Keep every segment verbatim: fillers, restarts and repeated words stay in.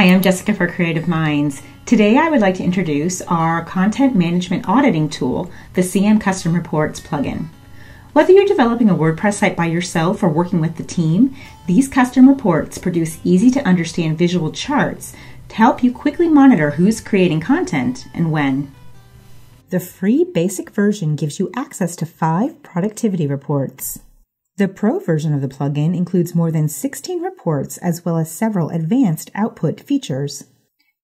Hi, I'm Jessica for Creative Minds. Today I would like to introduce our content management auditing tool, the C M Custom Reports plugin. Whether you're developing a WordPress site by yourself or working with the team, these custom reports produce easy to understand visual charts to help you quickly monitor who's creating content and when. The free basic version gives you access to five productivity reports. The Pro version of the plugin includes more than sixteen reports as well as several advanced output features.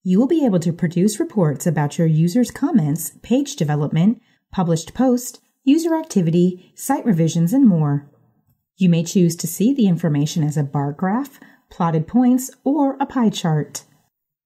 You will be able to produce reports about your users' comments, page development, published posts, user activity, site revisions, and more. You may choose to see the information as a bar graph, plotted points, or a pie chart.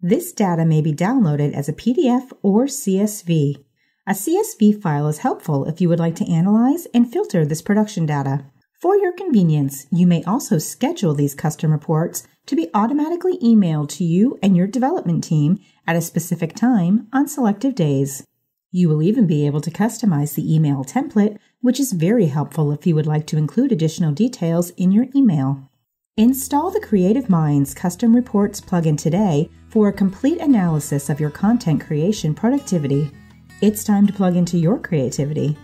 This data may be downloaded as a P D F or C S V. A C S V file is helpful if you would like to analyze and filter this production data. For your convenience, you may also schedule these custom reports to be automatically emailed to you and your development team at a specific time on selective days. You will even be able to customize the email template, which is very helpful if you would like to include additional details in your email. Install the Creative Minds Custom Reports plugin today for a complete analysis of your content creation productivity. It's time to plug into your creativity.